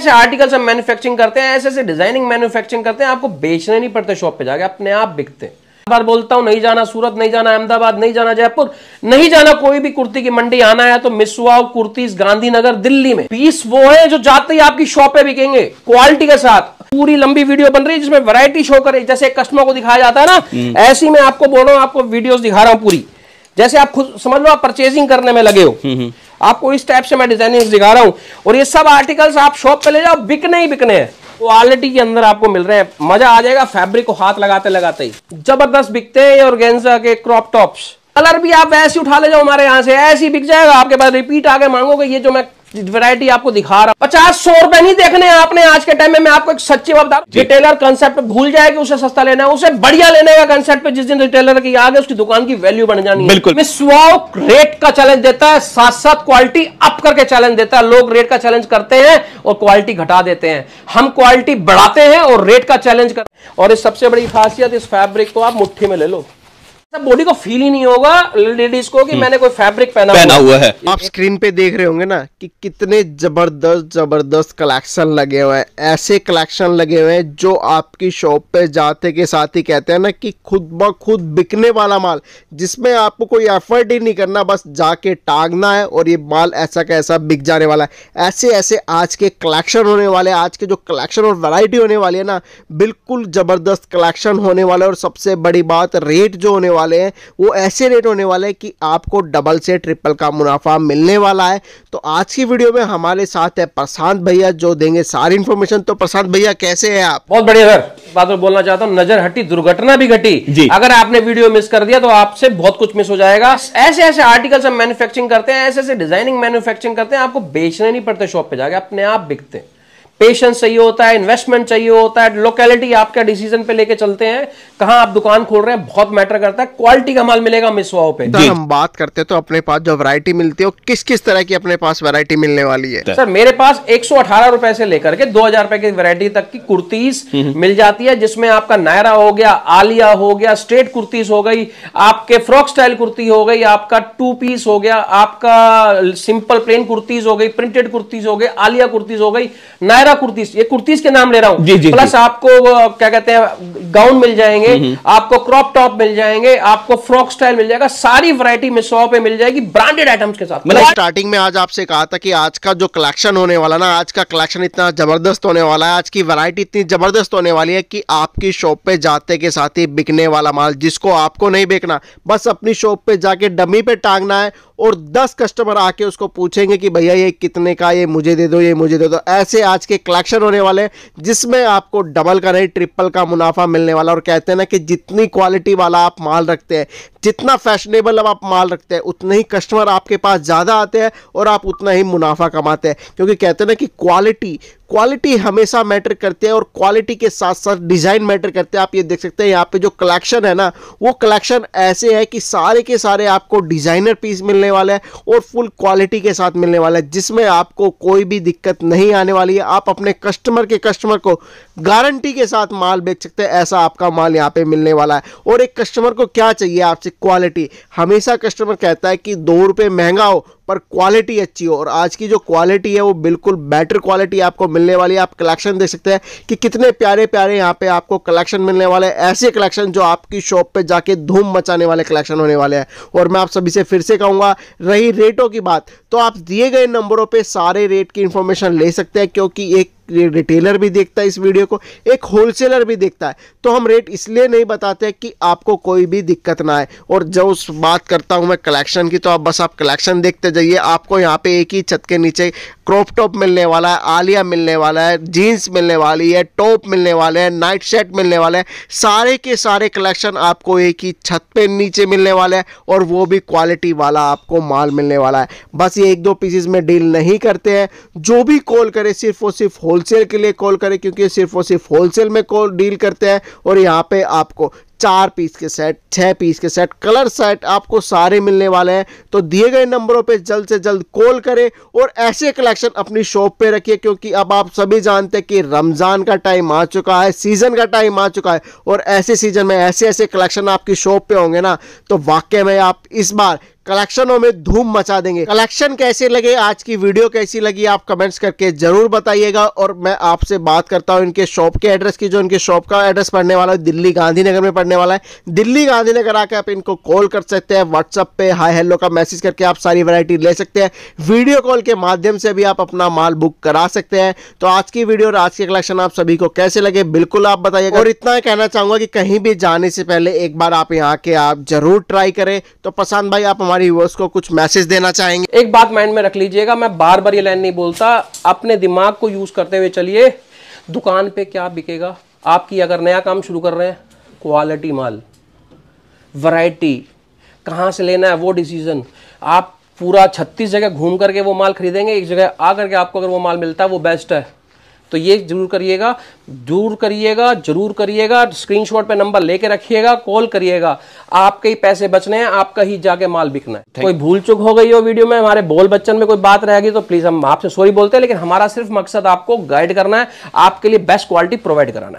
ऐसे आर्टिकल्स हम मैन्युफैक्चरिंग करते हैं, ऐसे ऐसे डिजाइनिंग मैन्युफैक्चरिंग करते हैं, आपको बेचने नहीं पड़ते, शॉप पे जाके अपने आप बिकते हैं। बार बोलता हूं नहीं जाना सूरत, नहीं जाना अहमदाबाद, नहीं जाना जयपुर, नहीं जाना कोई भी कुर्ती की मंडी। आना है तो मिस वाव कुर्तीज गांधीनगर दिल्ली में। पीस वो है जो जाते ही आपकी शॉप पे बिकेंगे क्वालिटी के साथ। पूरी लंबी वीडियो बन रही है जिसमें वैरायटी शो करे, जैसे कस्टमर को दिखाया जाता है ना, ऐसी मैं आपको बोल रहा हूँ, आपको वीडियोस दिखा रहा हूँ पूरी। जैसे आप खुद समझ लो आप परचेजिंग करने में लगे हो, आपको इस टाइप से मैं डिजाइनिंग दिखा रहा हूँ। और ये सब आर्टिकल्स आप शॉप पे ले जाओ, बिकने ही बिकने हैं, क्वालिटी के अंदर आपको मिल रहे हैं। मजा आ जाएगा फैब्रिक को हाथ लगाते लगाते ही। जबरदस्त बिकते हैं ये ऑर्गेन्जा के क्रॉप टॉप्स। कलर भी आप वैसे उठा ले जाओ हमारे यहाँ से, ऐसे ही बिक जाएगा आपके पास। रिपीट आगे मांगोगे ये जो मैं वैरायटी आपको दिखा रहा हूँ, 50-100 रुपए नहीं देखने आपने आज के टाइम में। मैं आपको एक सच्ची बात बता रहा हूँ, रिटेलर कंसेप्ट भूल जाए कि उसे सस्ता लेना है, उसे बढ़िया लेने का कंसेप्ट पे जिस दिन रिटेलर की आगे उसकी दुकान की वैल्यू बढ़ जानी है। बिल्कुल मिस वाव रेट का चैलेंज देता है, साथ साथ क्वालिटी अप करके चैलेंज देता है। लोग रेट का चैलेंज करते हैं और क्वालिटी घटा देते हैं, हम क्वालिटी बढ़ाते हैं और रेट का चैलेंज करते। और इस सबसे बड़ी खासियत, इस फैब्रिक को आप मुट्ठी में ले लो, बॉडी को फील ही नहीं होगा लेडीज को कि मैंने कोई फैब्रिक पहना हुआ है। आप स्क्रीन पे देख रहे होंगे ना कि कितने जबरदस्त कलेक्शन लगे हुए हैं। ऐसे कलेक्शन लगे हुए हैं जो आपकी शॉप पे जाते के साथ ही कहते हैं ना कि खुद ब खुद बिकने वाला माल, जिसमें आपको कोई एफर्ट ही नहीं करना, बस जाके टांगना है और ये माल ऐसा का ऐसा बिक जाने वाला है। ऐसे ऐसे आज के कलेक्शन होने वाले, आज के जो कलेक्शन और वैरायटी होने वाली है ना, बिल्कुल जबरदस्त कलेक्शन होने वाला है। और सबसे बड़ी बात, रेट जो होने वाले हैं वो ऐसे रेट होने वाले हैं कि आपको डबल से ट्रिपल का मुनाफा मिलने वाला है। तो आज की वीडियो में हमारे साथ है प्रशांत भैया, जो देंगे सारी इंफॉर्मेशन। तो प्रशांत भैया कैसे हैं आप? बहुत बढ़िया सर। बात बोलना चाहता हूँ, नजर हटी दुर्घटना भी घटी। अगर आपने वीडियो मिस कर दिया तो आपसे बहुत कुछ मिस हो जाएगा। ऐसे ऐसे आर्टिकल्स हम मैन्युफैक्चरिंग करते हैं, ऐसे ऐसे डिजाइनिंग मैन्युफैक्चरिंग करते हैं, आपको बेचने नहीं पड़ते, शॉप पे जाके अपने आप बिकते हैं। पेशेंस चाहिए होता है, इन्वेस्टमेंट चाहिए होता है, लोकेलिटी आपका डिसीजन पे लेके चलते हैं, कहाँ आप दुकान खोल रहे हैं बहुत मैटर करता है। क्वालिटी का माल मिलेगा मिस वाव पे। सर हम बात करते हैं तो अपने पास जो वैरायटी मिलती है, किस किस तरह की अपने पास वैरायटी मिलने वाली है? सर मेरे पास 118 रुपए से लेकर के 2000 रुपए की वैरायटी तक की कुर्तीज मिल जाती है, जिसमें आपका नायरा हो गया, आलिया हो गया, स्ट्रेट कुर्तीज हो गई, आपके फ्रॉक स्टाइल कुर्ती हो गई, आपका टू पीस हो गया, आपका सिंपल प्लेन कुर्तीज हो गई, प्रिंटेड कुर्तीज हो गई, आलिया कुर्तीज हो गई, नायरा कुर्तीस, ये कुर्तीस के नाम ले रहा हूं। प्लस आपको क्या कहते हैं, गाउन मिल जाएंगे, आपको क्रॉप टॉप मिल जाएंगे, आपको फ्रॉक स्टाइल मिल जाएगा। सारी वैरायटी मिस वाव पे मिल जाएगी ब्रांडेड आइटम्स के साथ। मैंने स्टार्टिंग में आज आपसे कहा था कि आज का जो कलेक्शन होने वाला ना, आज का कलेक्शन इतना जबरदस्त होने वाला है, आज की वैरायटी इतनी जबरदस्त होने वाली है कि आपकी शॉप पे जाते के साथ ही बिकने वाला माल, जिसको आपको नहीं बेचना, बस अपनी शॉप पे जाके डमी पे टांगना है और 10 कस्टमर आके उसको पूछेंगे कि भैया ये कितने का, ये मुझे दे दो, ये मुझे दे दो। ऐसे आज के कलेक्शन होने वाले हैं जिसमें आपको डबल का नहीं ट्रिपल का मुनाफा मिलने वाला। और कहते हैं ना कि जितनी क्वालिटी वाला आप माल रखते हैं, जितना फैशनेबल आप माल रखते हैं, उतने ही कस्टमर आपके पास ज़्यादा आते हैं और आप उतना ही मुनाफा कमाते हैं। क्योंकि कहते हैं ना कि क्वालिटी हमेशा मैटर करती है और क्वालिटी के साथ साथ डिज़ाइन मैटर करते हैं। आप ये देख सकते हैं यहाँ पे जो कलेक्शन है ना, वो कलेक्शन ऐसे है कि सारे के सारे आपको डिज़ाइनर पीस मिलने वाले हैं और फुल क्वालिटी के साथ मिलने वाला है, जिसमें आपको कोई भी दिक्कत नहीं आने वाली है। आप अपने कस्टमर को गारंटी के साथ माल बेच सकते हैं, ऐसा आपका माल यहाँ पर मिलने वाला है। और एक कस्टमर को क्या चाहिए आपसे? क्वालिटी। हमेशा कस्टमर कहता है कि 2 रुपये महंगा हो पर क्वालिटी अच्छी हो, और आज की जो क्वालिटी है वो बिल्कुल बेटर क्वालिटी आपको मिलने वाली है। आप कलेक्शन देख सकते हैं कि कितने प्यारे प्यारे यहाँ पे आपको कलेक्शन मिलने वाले हैं, ऐसे कलेक्शन जो आपकी शॉप पे जाके धूम मचाने वाले कलेक्शन होने वाले हैं। और मैं आप सभी से फिर से कहूँगा, रही रेटों की बात, तो आप दिए गए नंबरों पर सारे रेट की इंफॉर्मेशन ले सकते हैं, क्योंकि एक रिटेलर भी देखता है इस वीडियो को, एक होलसेलर भी देखता है। तो हम रेट इसलिए नहीं बताते हैं कि आपको कोई भी दिक्कत ना आए। और जब बात करता हूं मैं कलेक्शन की, तो आप कलेक्शन देखते जाइए। आपको यहां पे एक ही छत के नीचे क्रॉप टॉप मिलने वाला है, आलिया मिलने वाला है, जीन्स मिलने वाली है, टॉप मिलने वाले हैं, नाइट शर्ट मिलने वाले हैं। सारे के सारे कलेक्शन आपको एक ही छत पे नीचे मिलने वाले हैं, और वो भी क्वालिटी वाला आपको माल मिलने वाला है। बस ये 1-2 पीसेज में डील नहीं करते हैं। जो भी कॉल करे सिर्फ और सिर्फ होलसेल के लिए कॉल करें, क्योंकि सिर्फ और सिर्फ होलसेल में कॉल डील करते हैं। और यहाँ पे आपको 4 पीस के सेट, 6 पीस के सेट, कलर सेट आपको सारे मिलने वाले हैं। तो दिए गए नंबरों पे जल्द से जल्द कॉल करें और ऐसे कलेक्शन अपनी शॉप पे रखिए, क्योंकि अब आप सभी जानते हैं कि रमज़ान का टाइम आ चुका है, सीज़न का टाइम आ चुका है, और ऐसे सीज़न में ऐसे ऐसे कलेक्शन आपकी शॉप पे होंगे ना, तो वाकई में आप इस बार कलेक्शनों में धूम मचा देंगे। कलेक्शन कैसे लगे, आज की वीडियो कैसी लगी, आप कमेंट्स करके जरूर बताइएगा। और मैं आपसे बात करता हूँ इनके शॉप के एड्रेस की, जो इनके शॉप का एड्रेस पढ़ने वाला है दिल्ली गांधीनगर में पढ़ने वाला है। दिल्ली गांधीनगर आके आप इनको कॉल कर सकते हैं, व्हाट्सअप पे हाय हेलो का मैसेज करके आप सारी वैरायटी ले सकते हैं। वीडियो कॉल के माध्यम से भी आप अपना माल बुक करा सकते हैं। तो आज की वीडियो और आज के कलेक्शन आप सभी को कैसे लगे बिल्कुल आप बताइएगा। और इतना कहना चाहूंगा कि कहीं भी जाने से पहले एक बार आप यहाँ के आप जरूर ट्राई करें। तो प्रशांत भाई, आप हमारे व्यूअर्स को कुछ मैसेज देना चाहेंगे? एक बात माइंड में रख लीजिएगा, मैं बार बार ये लाइन नहीं बोलता, अपने दिमाग को यूज करते हुए चलिए। दुकान पे क्या बिकेगा आपकी, अगर नया काम शुरू कर रहे हैं, क्वालिटी माल, वैरायटी, कहाँ से लेना है वो डिसीजन। आप पूरा 36 जगह घूम करके वो माल खरीदेंगे, एक जगह आ करके आपको अगर वो माल मिलता है वो बेस्ट है। तो ये जरूर करिएगा, स्क्रीनशॉट पे नंबर लेके रखिएगा, कॉल करिएगा। आपके ही पैसे बचने हैं, आपका ही जाके माल बिकना है। कोई भूल चूक हो गई हो वीडियो में, हमारे बोल बच्चन में कोई बात रहेगी तो प्लीज हम आपसे सॉरी बोलते हैं, लेकिन हमारा सिर्फ मकसद आपको गाइड करना है, आपके लिए बेस्ट क्वालिटी प्रोवाइड कराना है।